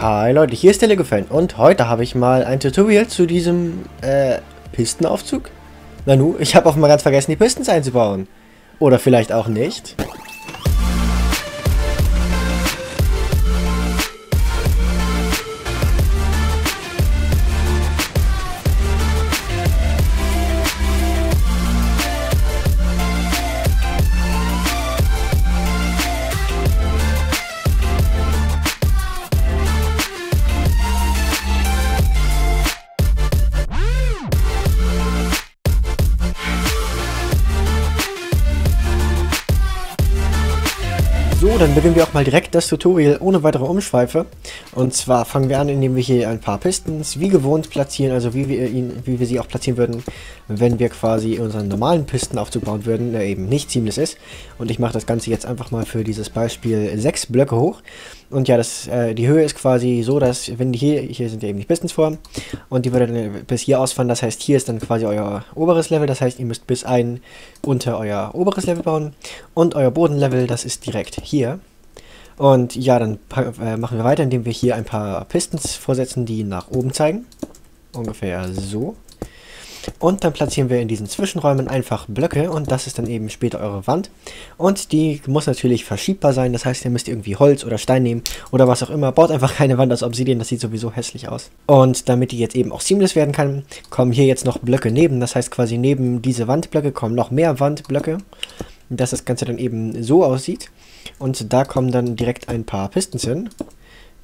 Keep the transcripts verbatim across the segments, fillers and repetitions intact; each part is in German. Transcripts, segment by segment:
Hi Leute, hier ist der Legofan und heute habe ich mal ein Tutorial zu diesem äh, Pistenaufzug. Nanu, ich habe offenbar ganz vergessen, die Pisten einzubauen. Oder vielleicht auch nicht. So, dann beginnen wir auch mal direkt das Tutorial ohne weitere Umschweife. Und zwar fangen wir an, indem wir hier ein paar Pistons wie gewohnt platzieren, also wie wir ihn, wie wir sie auch platzieren würden, wenn wir quasi unseren normalen Pistenaufzug bauen würden, der eben nicht seamless ist. Und ich mache das Ganze jetzt einfach mal für dieses Beispiel sechs Blöcke hoch. Und ja, das, äh, die Höhe ist quasi so, dass wenn die hier, hier sind ja eben die Pistons vor, und die würde dann bis hier ausfahren, das heißt, hier ist dann quasi euer oberes Level, das heißt, ihr müsst bis ein unter euer oberes Level bauen und euer Bodenlevel, das ist direkt hier. Und ja, dann äh, machen wir weiter, indem wir hier ein paar Pistons vorsetzen, die nach oben zeigen, ungefähr so. Und dann platzieren wir in diesen Zwischenräumen einfach Blöcke und das ist dann eben später eure Wand. Und die muss natürlich verschiebbar sein, das heißt, ihr müsst irgendwie Holz oder Stein nehmen oder was auch immer. Baut einfach keine Wand aus Obsidian, das sieht sowieso hässlich aus. Und damit die jetzt eben auch seamless werden kann, kommen hier jetzt noch Blöcke neben. Das heißt quasi neben diese Wandblöcke kommen noch mehr Wandblöcke, dass das Ganze dann eben so aussieht. Und da kommen dann direkt ein paar Pistons hin.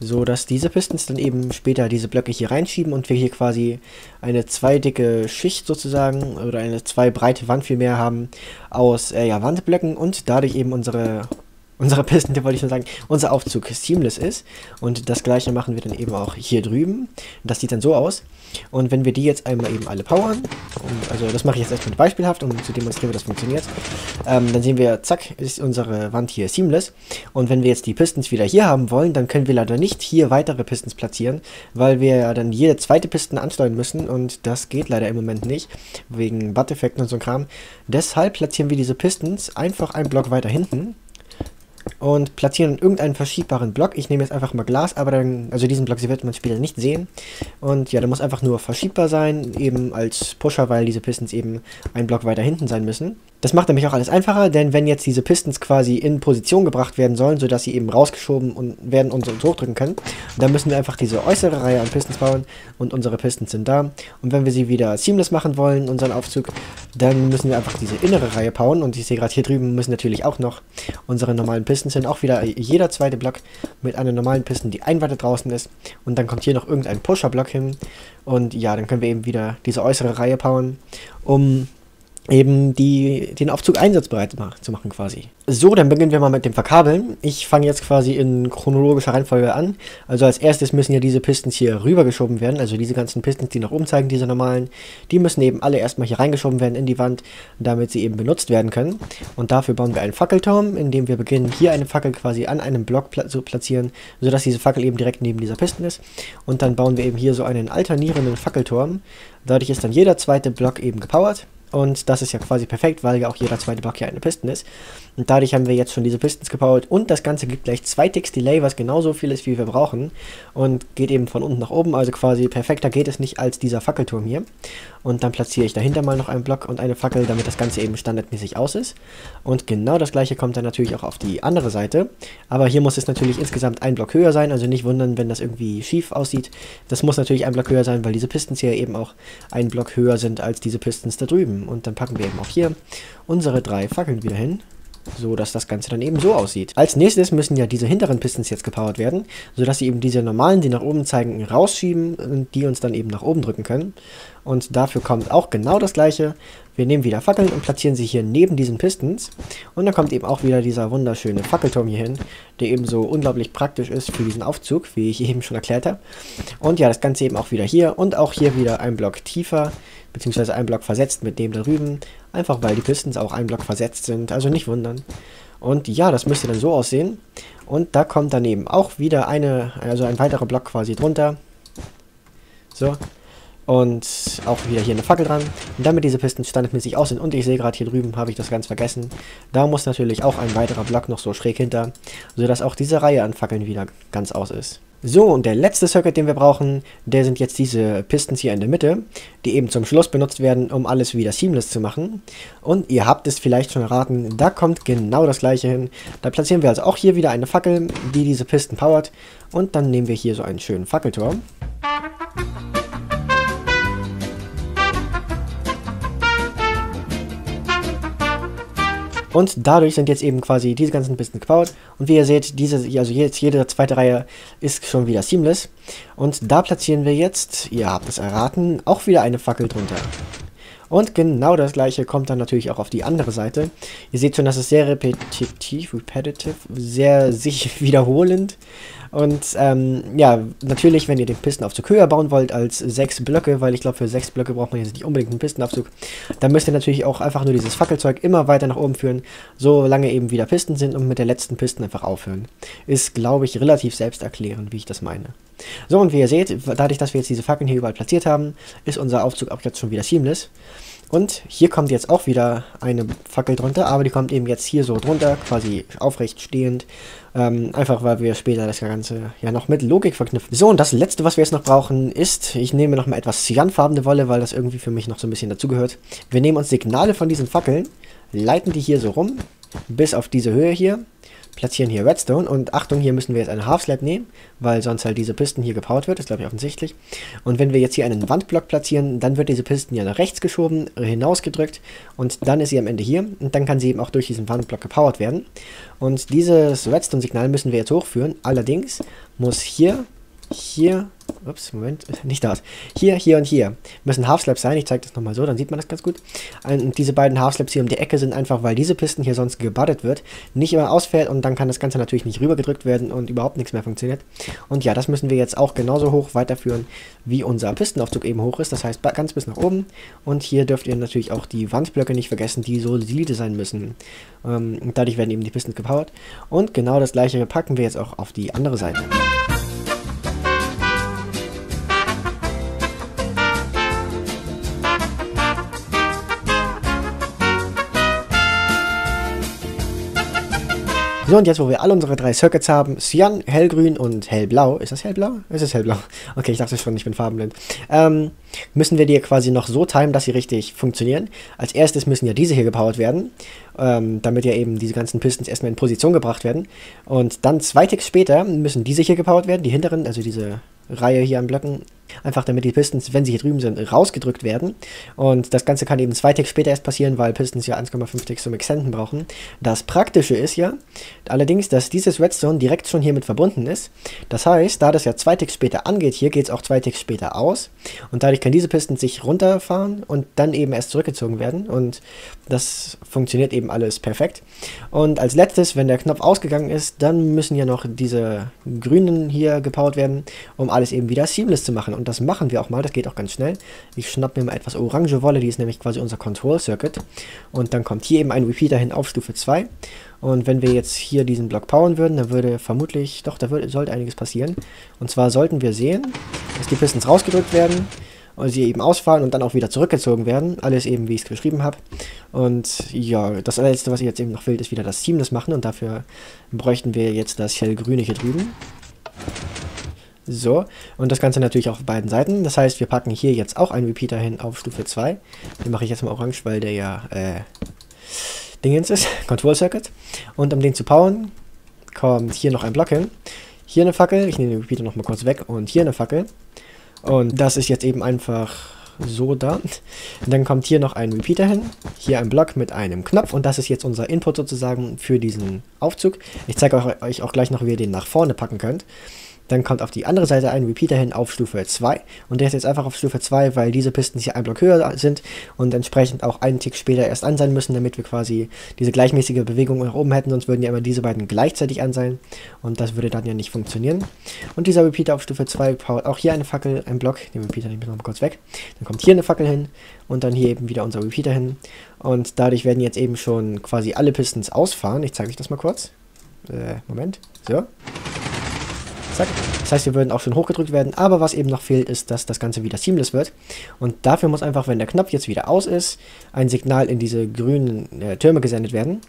So, dass diese Pistons dann eben später diese Blöcke hier reinschieben und wir hier quasi eine zwei dicke Schicht sozusagen oder eine zwei breite Wand vielmehr haben aus äh, ja, Wandblöcken und dadurch eben unsere, unsere Pisten, wollte ich nur sagen, unser Aufzug seamless ist. Und das gleiche machen wir dann eben auch hier drüben. Das sieht dann so aus. Und wenn wir die jetzt einmal eben alle powern, und, also das mache ich jetzt erstmal beispielhaft, um zu demonstrieren, wie das funktioniert, ähm, dann sehen wir, zack, ist unsere Wand hier seamless. Und wenn wir jetzt die Pistons wieder hier haben wollen, dann können wir leider nicht hier weitere Pistons platzieren, weil wir ja dann jede zweite Pisten ansteuern müssen und das geht leider im Moment nicht, wegen Butt-Effekten und so Kram. Deshalb platzieren wir diese Pistons einfach einen Block weiter hinten und platzieren irgendeinen verschiebbaren Block. Ich nehme jetzt einfach mal Glas, aber dann, also diesen Block, sie wird man später nicht sehen. Und ja, der muss einfach nur verschiebbar sein, eben als Pusher, weil diese Pistons eben einen Block weiter hinten sein müssen. Das macht nämlich auch alles einfacher, denn wenn jetzt diese Pistons quasi in Position gebracht werden sollen, sodass sie eben rausgeschoben und werden und uns hochdrücken können, dann müssen wir einfach diese äußere Reihe an Pistons bauen und unsere Pistons sind da. Und wenn wir sie wieder seamless machen wollen, unseren Aufzug, dann müssen wir einfach diese innere Reihe bauen. Und ich sehe gerade hier drüben müssen natürlich auch noch unsere normalen Pistons hin. Auch wieder jeder zweite Block mit einer normalen Pisten, die ein weiter draußen ist. Und dann kommt hier noch irgendein Pusher-Block hin. Und ja, dann können wir eben wieder diese äußere Reihe bauen, um eben die, den Aufzug einsatzbereit zu machen quasi. So, dann beginnen wir mal mit dem Verkabeln. Ich fange jetzt quasi in chronologischer Reihenfolge an. Also als erstes müssen ja diese Pistons hier rübergeschoben werden. Also diese ganzen Pistons, die nach oben zeigen, diese normalen, die müssen eben alle erstmal hier reingeschoben werden in die Wand, damit sie eben benutzt werden können. Und dafür bauen wir einen Fackelturm, indem wir beginnen, hier eine Fackel quasi an einem Block pla zu platzieren, sodass diese Fackel eben direkt neben dieser Pisten ist. Und dann bauen wir eben hier so einen alternierenden Fackelturm. Dadurch ist dann jeder zweite Block eben gepowert. Und das ist ja quasi perfekt, weil ja auch jeder zweite Block hier eine Pisten ist. Und dadurch haben wir jetzt schon diese Pistons gebaut. Und das Ganze gibt gleich zwei Ticks Delay, was genauso viel ist, wie wir brauchen. Und geht eben von unten nach oben. Also quasi perfekter geht es nicht als dieser Fackelturm hier. Und dann platziere ich dahinter mal noch einen Block und eine Fackel, damit das Ganze eben standardmäßig aus ist. Und genau das gleiche kommt dann natürlich auch auf die andere Seite. Aber hier muss es natürlich insgesamt ein Block höher sein. Also nicht wundern, wenn das irgendwie schief aussieht. Das muss natürlich ein Block höher sein, weil diese Pistons hier eben auch einen Block höher sind als diese Pistons da drüben. Und dann packen wir eben auch hier unsere drei Fackeln wieder hin, so dass das Ganze dann eben so aussieht. Als nächstes müssen ja diese hinteren Pistons jetzt gepowert werden, sodass sie eben diese normalen, die nach oben zeigen, rausschieben und die uns dann eben nach oben drücken können. Und dafür kommt auch genau das gleiche. Wir nehmen wieder Fackeln und platzieren sie hier neben diesen Pistons. Und dann kommt eben auch wieder dieser wunderschöne Fackelturm hier hin, der eben so unglaublich praktisch ist für diesen Aufzug, wie ich eben schon erklärt habe. Und ja, das Ganze eben auch wieder hier und auch hier wieder ein Block tiefer, beziehungsweise ein Block versetzt mit dem da drüben. Einfach weil die Pistons auch ein Block versetzt sind, also nicht wundern. Und ja, das müsste dann so aussehen. Und da kommt daneben auch wieder eine, also ein weiterer Block quasi drunter. So. Und auch wieder hier eine Fackel dran. Und damit diese Pisten standardmäßig aus sind. Und ich sehe gerade hier drüben, habe ich das ganz vergessen. Da muss natürlich auch ein weiterer Block noch so schräg hinter, sodass auch diese Reihe an Fackeln wieder ganz aus ist. So, und der letzte Circuit, den wir brauchen, der sind jetzt diese Pistons hier in der Mitte, die eben zum Schluss benutzt werden, um alles wieder seamless zu machen. Und ihr habt es vielleicht schon erraten, da kommt genau das gleiche hin. Da platzieren wir also auch hier wieder eine Fackel, die diese Pisten powert. Und dann nehmen wir hier so einen schönen Fackelturm. Und dadurch sind jetzt eben quasi diese ganzen Pisten gebaut. Und wie ihr seht, diese, also jetzt jede zweite Reihe ist schon wieder seamless. Und da platzieren wir jetzt, ihr habt es erraten, auch wieder eine Fackel drunter. Und genau das gleiche kommt dann natürlich auch auf die andere Seite. Ihr seht schon, das ist sehr repetitiv, repetitive, sehr sich wiederholend. Und ähm, ja, natürlich, wenn ihr den Pistenaufzug höher bauen wollt als sechs Blöcke, weil ich glaube, für sechs Blöcke braucht man jetzt nicht unbedingt einen Pistenaufzug, dann müsst ihr natürlich auch einfach nur dieses Fackelzeug immer weiter nach oben führen, solange eben wieder Pisten sind und mit der letzten Pisten einfach aufhören. Ist, glaube ich, relativ selbsterklärend, wie ich das meine. So, und wie ihr seht, dadurch, dass wir jetzt diese Fackeln hier überall platziert haben, ist unser Aufzug auch jetzt schon wieder seamless. Und hier kommt jetzt auch wieder eine Fackel drunter, aber die kommt eben jetzt hier so drunter, quasi aufrecht stehend. Ähm, einfach, weil wir später das Ganze ja noch mit Logik verknüpfen. So, und das Letzte, was wir jetzt noch brauchen, ist, ich nehme noch mal etwas cyanfarbene Wolle, weil das irgendwie für mich noch so ein bisschen dazugehört. Wir nehmen uns Signale von diesen Fackeln, leiten die hier so rum, bis auf diese Höhe hier. Platzieren hier Redstone und Achtung, hier müssen wir jetzt eine Half-Slab nehmen, weil sonst halt diese Pisten hier gebaut wird, ist glaube ich offensichtlich. Und wenn wir jetzt hier einen Wandblock platzieren, dann wird diese Pisten ja nach rechts geschoben, hinausgedrückt und dann ist sie am Ende hier und dann kann sie eben auch durch diesen Wandblock gepowert werden. Und dieses Redstone-Signal müssen wir jetzt hochführen, allerdings muss hier, hier, ups, Moment, nicht das, hier, hier und hier müssen Half-Slabs sein, ich zeige das nochmal so, dann sieht man das ganz gut. Und diese beiden Half-Slabs hier um die Ecke sind einfach, weil diese Pisten hier sonst gebuddet wird, nicht immer ausfällt und dann kann das Ganze natürlich nicht rübergedrückt werden und überhaupt nichts mehr funktioniert. Und ja, das müssen wir jetzt auch genauso hoch weiterführen, wie unser Pistenaufzug eben hoch ist, das heißt ganz bis nach oben. Und hier dürft ihr natürlich auch die Wandblöcke nicht vergessen, die solide sein müssen. Ähm, und dadurch werden eben die Pisten gepowert. Und genau das gleiche packen wir jetzt auch auf die andere Seite. So, und jetzt, wo wir alle unsere drei Circuits haben, Cyan, Hellgrün und Hellblau, ist das Hellblau? Es ist Hellblau. Okay, ich dachte schon, ich bin farbenblind. Ähm, müssen wir die quasi noch so timen, dass sie richtig funktionieren. Als erstes müssen ja diese hier gepowert werden, ähm, damit ja eben diese ganzen Pistons erstmal in Position gebracht werden. Und dann zwei Ticks später müssen diese hier gepowert werden, die hinteren, also diese Reihe hier an Blöcken, einfach damit die Pistons, wenn sie hier drüben sind, rausgedrückt werden. Und das Ganze kann eben zwei Ticks später erst passieren, weil Pistons ja eins Komma fünf Ticks zum Extenden brauchen. Das Praktische ist ja allerdings, dass dieses Redstone direkt schon hiermit verbunden ist. Das heißt, da das ja zwei Ticks später angeht, hier geht es auch zwei Ticks später aus. Und dadurch kann diese Pistons sich runterfahren und dann eben erst zurückgezogen werden. Und das funktioniert eben alles perfekt. Und als letztes, wenn der Knopf ausgegangen ist, dann müssen ja noch diese grünen hier gepowert werden, um alles eben wieder seamless zu machen. Und das machen wir auch mal, das geht auch ganz schnell. Ich schnappe mir mal etwas orange Wolle, die ist nämlich quasi unser Control Circuit. Und dann kommt hier eben ein Repeater hin auf Stufe zwei. Und wenn wir jetzt hier diesen Block powern würden, dann würde vermutlich, doch, da würde, sollte einiges passieren. Und zwar sollten wir sehen, dass die Pistons rausgedrückt werden, und sie eben ausfallen und dann auch wieder zurückgezogen werden. Alles eben, wie ich es geschrieben habe. Und ja, das Letzte, was ich jetzt eben noch will, ist wieder das Seamless machen. Und dafür bräuchten wir jetzt das hellgrüne hier drüben. So, und das Ganze natürlich auch auf beiden Seiten. Das heißt, wir packen hier jetzt auch einen Repeater hin auf Stufe zwei. Den mache ich jetzt mal orange, weil der ja, äh, Dingens ist, Control Circuit. Und um den zu powern, kommt hier noch ein Block hin. Hier eine Fackel, ich nehme den Repeater nochmal kurz weg und hier eine Fackel. Und das ist jetzt eben einfach so da. Und dann kommt hier noch ein Repeater hin. Hier ein Block mit einem Knopf. Und das ist jetzt unser Input sozusagen für diesen Aufzug. Ich zeige euch auch gleich noch, wie ihr den nach vorne packen könnt. Dann kommt auf die andere Seite ein Repeater hin auf Stufe zwei. Und der ist jetzt einfach auf Stufe zwei, weil diese Pisten hier ein Block höher sind und entsprechend auch einen Tick später erst an sein müssen, damit wir quasi diese gleichmäßige Bewegung nach oben hätten. Sonst würden ja immer diese beiden gleichzeitig an sein. Und das würde dann ja nicht funktionieren. Und dieser Repeater auf Stufe zwei powert auch hier eine Fackel, ein Block. Den Repeater nehmen wir noch mal kurz weg. Dann kommt hier eine Fackel hin und dann hier eben wieder unser Repeater hin. Und dadurch werden jetzt eben schon quasi alle Pistons ausfahren. Ich zeige euch das mal kurz. Äh, Moment. So. Das heißt, wir würden auch schon hochgedrückt werden, aber was eben noch fehlt, ist, dass das Ganze wieder seamless wird. Und dafür muss einfach, wenn der Knopf jetzt wieder aus ist, ein Signal in diese grünen äh, Türme gesendet werden.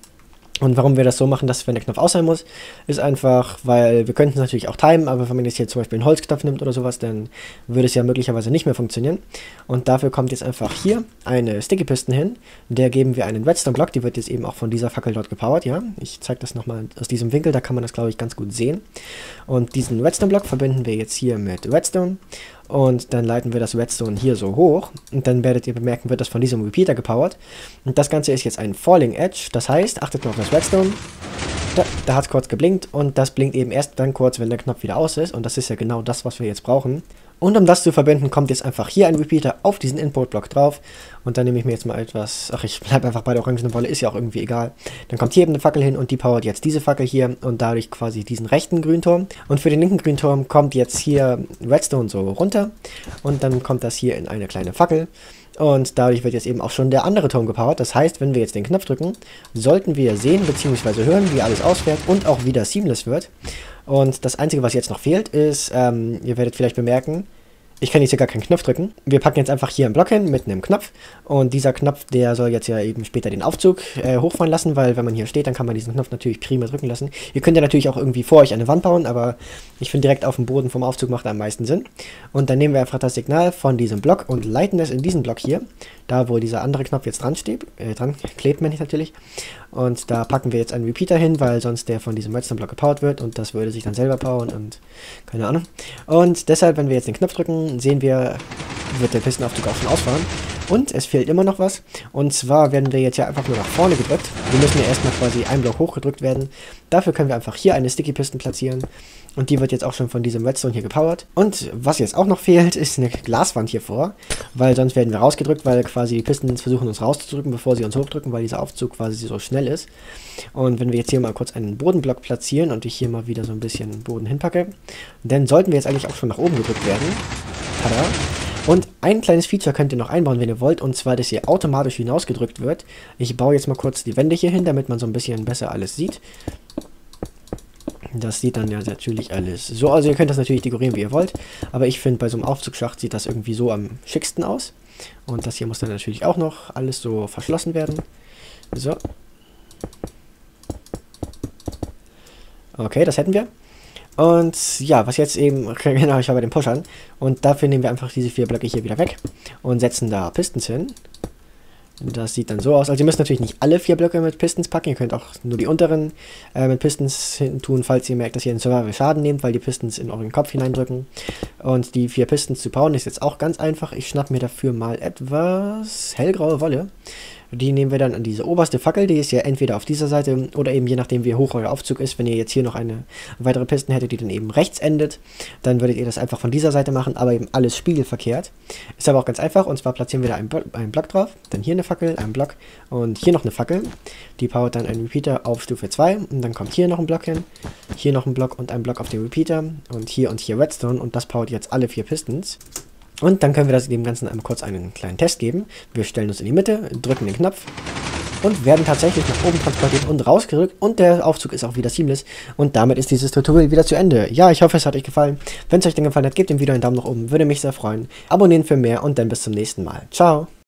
Und warum wir das so machen, dass wenn der Knopf aus sein muss, ist einfach, weil wir könnten es natürlich auch timen, aber wenn man jetzt hier zum Beispiel einen Holzknopf nimmt oder sowas, dann würde es ja möglicherweise nicht mehr funktionieren. Und dafür kommt jetzt einfach hier eine Sticky-Pisten hin, der geben wir einen Redstone-Block, die wird jetzt eben auch von dieser Fackel dort gepowert, ja. Ich zeige das nochmal aus diesem Winkel, da kann man das, glaube ich, ganz gut sehen. Und diesen Redstone-Block verbinden wir jetzt hier mit Redstone. Und dann leiten wir das Redstone hier so hoch und dann werdet ihr bemerken, wird das von diesem Repeater gepowert. Und das Ganze ist jetzt ein Falling Edge, das heißt, achtet mal auf das Redstone, da, da hat es kurz geblinkt und das blinkt eben erst dann kurz, wenn der Knopf wieder aus ist und das ist ja genau das, was wir jetzt brauchen. Und um das zu verbinden, kommt jetzt einfach hier ein Repeater auf diesen Input-Block drauf. Und dann nehme ich mir jetzt mal etwas... Ach, ich bleibe einfach bei der orangenen Wolle, ist ja auch irgendwie egal. Dann kommt hier eben eine Fackel hin und die powert jetzt diese Fackel hier und dadurch quasi diesen rechten Grünturm. Und für den linken Grünturm kommt jetzt hier Redstone so runter und dann kommt das hier in eine kleine Fackel. Und dadurch wird jetzt eben auch schon der andere Turm gepowert. Das heißt, wenn wir jetzt den Knopf drücken, sollten wir sehen bzw. hören, wie alles ausfährt und auch wieder seamless wird. Und das Einzige, was jetzt noch fehlt, ist, ähm, ihr werdet vielleicht bemerken, ich kann jetzt hier gar keinen Knopf drücken. Wir packen jetzt einfach hier einen Block hin mit einem Knopf. Und dieser Knopf, der soll jetzt ja eben später den Aufzug äh, hochfahren lassen, weil wenn man hier steht, dann kann man diesen Knopf natürlich prima drücken lassen. Ihr könnt ja natürlich auch irgendwie vor euch eine Wand bauen, aber ich finde direkt auf dem Boden vom Aufzug macht am meisten Sinn. Und dann nehmen wir einfach das Signal von diesem Block und leiten es in diesen Block hier, da wo dieser andere Knopf jetzt dran steht, äh, dran klebt man nicht natürlich. Und da packen wir jetzt einen Repeater hin, weil sonst der von diesem Redstone-Block gepowered wird und das würde sich dann selber powern und keine Ahnung. Und deshalb, wenn wir jetzt den Knopf drücken, sehen wir, wird der Pistenaufzug auch schon ausfahren. Und es fehlt immer noch was. Und zwar werden wir jetzt ja einfach nur nach vorne gedrückt. Wir müssen ja erstmal quasi einen Block hochgedrückt werden. Dafür können wir einfach hier eine Sticky-Pisten platzieren. Und die wird jetzt auch schon von diesem Redstone hier gepowert. Und was jetzt auch noch fehlt, ist eine Glaswand hier vor. Weil sonst werden wir rausgedrückt, weil quasi die Pisten versuchen uns rauszudrücken, bevor sie uns hochdrücken, weil dieser Aufzug quasi so schnell ist. Und wenn wir jetzt hier mal kurz einen Bodenblock platzieren und ich hier mal wieder so ein bisschen Boden hinpacke, dann sollten wir jetzt eigentlich auch schon nach oben gedrückt werden. Tada! Und ein kleines Feature könnt ihr noch einbauen, wenn ihr wollt, und zwar, dass ihr automatisch hinausgedrückt wird. Ich baue jetzt mal kurz die Wände hier hin, damit man so ein bisschen besser alles sieht. Das sieht dann ja natürlich alles so aus. Also ihr könnt das natürlich dekorieren, wie ihr wollt, aber ich finde, bei so einem Aufzugsschacht sieht das irgendwie so am schicksten aus. Und das hier muss dann natürlich auch noch alles so verschlossen werden. So. Okay, das hätten wir. Und ja, was jetzt eben, genau, ich war bei den Pushern. Und dafür nehmen wir einfach diese vier Blöcke hier wieder weg und setzen da Pistons hin. Das sieht dann so aus. Also ihr müsst natürlich nicht alle vier Blöcke mit Pistons packen. Ihr könnt auch nur die unteren äh, mit Pistons hinten tun, falls ihr merkt, dass ihr den Server Schaden nehmt, weil die Pistons in euren Kopf hineindrücken. Und die vier Pistons zu bauen ist jetzt auch ganz einfach. Ich schnapp mir dafür mal etwas hellgraue Wolle. Die nehmen wir dann an diese oberste Fackel, die ist ja entweder auf dieser Seite oder eben je nachdem wie hoch euer Aufzug ist. Wenn ihr jetzt hier noch eine weitere Pisten hättet, die dann eben rechts endet, dann würdet ihr das einfach von dieser Seite machen, aber eben alles spiegelverkehrt. Ist aber auch ganz einfach und zwar platzieren wir da einen, Bo einen Block drauf, dann hier eine Fackel, einen Block und hier noch eine Fackel. Die powert dann einen Repeater auf Stufe zwei und dann kommt hier noch ein Block hin, hier noch ein Block und ein Block auf den Repeater und hier und hier Redstone und das powert jetzt alle vier Pistons. Und dann können wir das dem Ganzen einmal kurz einen kleinen Test geben. Wir stellen uns in die Mitte, drücken den Knopf und werden tatsächlich nach oben transportiert und rausgerückt. Und der Aufzug ist auch wieder seamless. Und damit ist dieses Tutorial wieder zu Ende. Ja, ich hoffe, es hat euch gefallen. Wenn es euch denn gefallen hat, gebt dem Video einen Daumen nach oben. Würde mich sehr freuen. Abonnieren für mehr und dann bis zum nächsten Mal. Ciao!